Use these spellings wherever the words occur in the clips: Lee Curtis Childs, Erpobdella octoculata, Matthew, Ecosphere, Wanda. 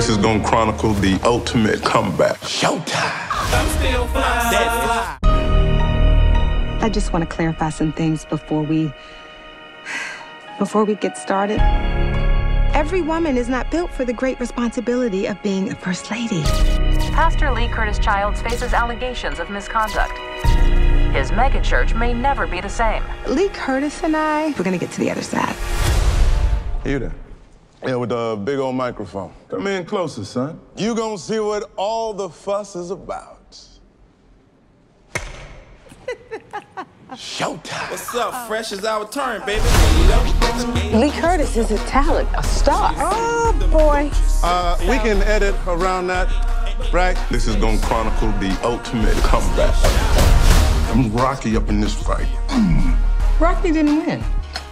This is gonna chronicle the ultimate comeback. Showtime. I'm still fly. I just want to clarify some things before we get started. Every woman is not built for the great responsibility of being a first lady. Pastor Lee Curtis Childs faces allegations of misconduct. His megachurch may never be the same. Lee Curtis and I, we're gonna get to the other side. You there? Yeah, with the big old microphone. Come in closer, son. You gonna see what all the fuss is about. Showtime. What's up? Oh. Fresh is our turn, baby. Lee Curtis is a talent, a star. Oh, boy. We can edit around that, right? This is gonna chronicle the ultimate comeback. I'm Rocky up in this fight. Rocky didn't win.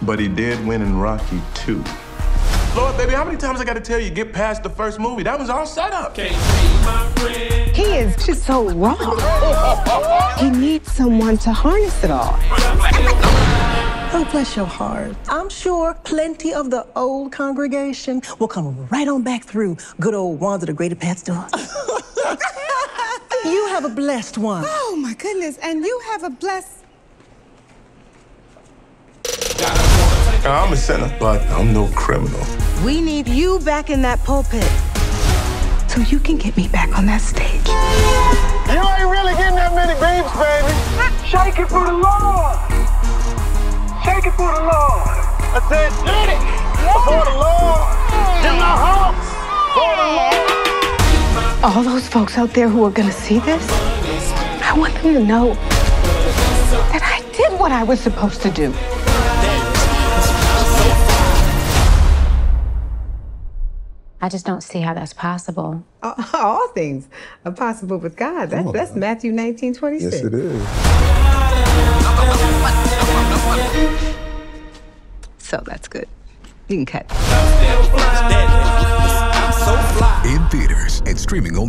But he did win in Rocky 2. Lord, baby, how many times I gotta tell you, get past the first movie? That was all set up. Can't be my friend. He is just so wrong. He needs someone to harness it all. Oh, bless your heart. I'm sure plenty of the old congregation will come right on back through good old Wanda the Greater Pastor. You have a blessed one. Oh, my goodness, and you have a blessed... I'm a sinner, but I'm no criminal. We need you back in that pulpit so you can get me back on that stage. You ain't really getting that many babes, baby. Shake it for the Lord. Shake it for the Lord. I said, did it for the Lord. In my house for the Lord. All those folks out there who are going to see this, I want them to know that I did what I was supposed to do. I just don't see how that's possible. All things are possible with God. That's Matthew 19:26. Yes, it is. So that's good. You can cut. In theaters and streaming on